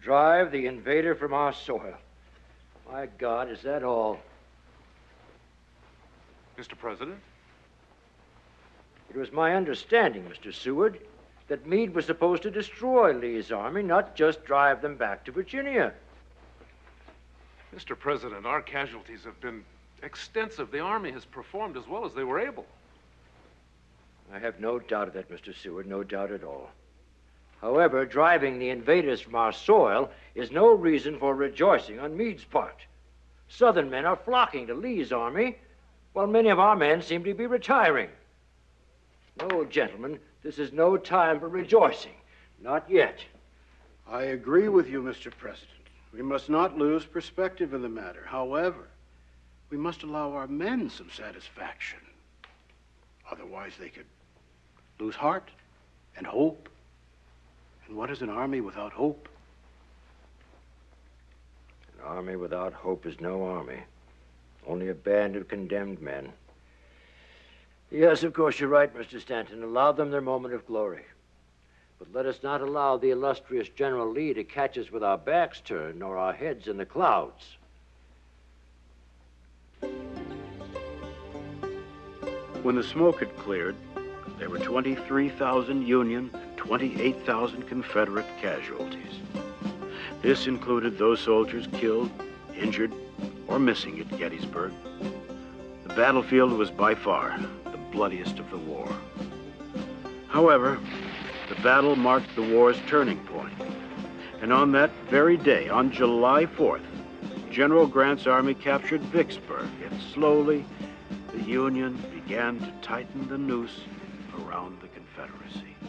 Drive the invader from our soil. My God, is that all? Mr. President? It was my understanding, Mr. Seward, that Meade was supposed to destroy Lee's army, not just drive them back to Virginia. Mr. President, our casualties have been extensive. The army has performed as well as they were able. I have no doubt of that, Mr. Seward, no doubt at all. However, driving the invaders from our soil is no reason for rejoicing on Meade's part. Southern men are flocking to Lee's army, while many of our men seem to be retiring. No, gentlemen, this is no time for rejoicing. Not yet. I agree with you, Mr. President. We must not lose perspective in the matter. However, we must allow our men some satisfaction. Otherwise, they could lose heart and hope. And what is an army without hope? An army without hope is no army. Only a band of condemned men. Yes, of course, you're right, Mr. Stanton. Allow them their moment of glory. But let us not allow the illustrious General Lee to catch us with our backs turned, nor our heads in the clouds. When the smoke had cleared, there were 23,000 Union and 28,000 Confederate casualties. This included those soldiers killed, injured, or missing at Gettysburg. The battlefield was by far the bloodiest of the war. However, the battle marked the war's turning point. And on that very day, on July 4th, General Grant's army captured Vicksburg, and slowly the Union began to tighten the noose around the Confederacy.